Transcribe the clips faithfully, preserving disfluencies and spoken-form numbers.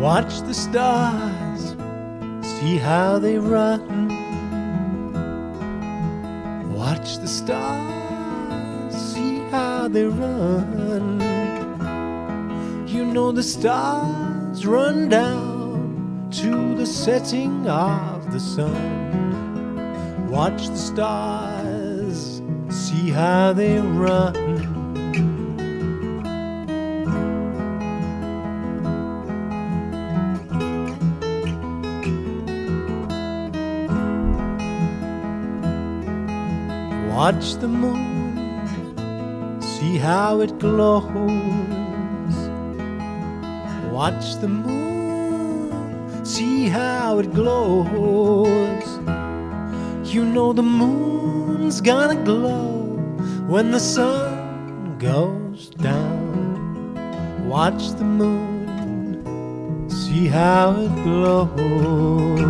Watch the stars, see how they run. Watch the stars, see how they run. You know the stars run down to the setting of the sun. Watch the stars, see how they run. Watch the moon, see how it glows. Watch the moon, see how it glows. You know the moon's gonna glow when the sun goes down. Watch the moon, see how it glows.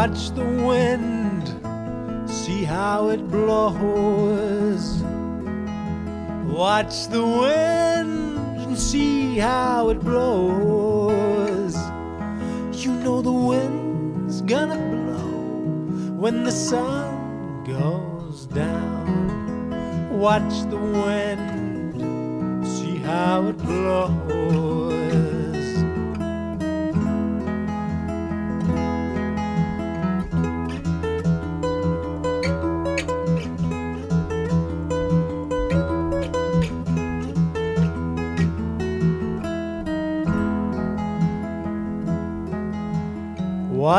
Watch the wind, see how it blows. Watch the wind and see how it blows. You know the wind's gonna blow when the sun goes down. Watch the wind, see how it blows.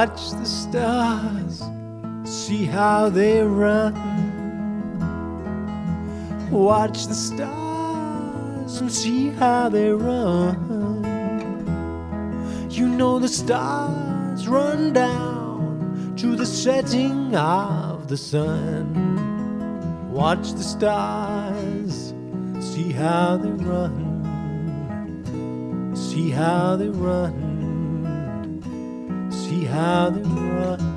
Watch the stars, see how they run. Watch the stars and see how they run. You know the stars run down to the setting of the sun. Watch the stars, see how they run. See how they run. See how they run.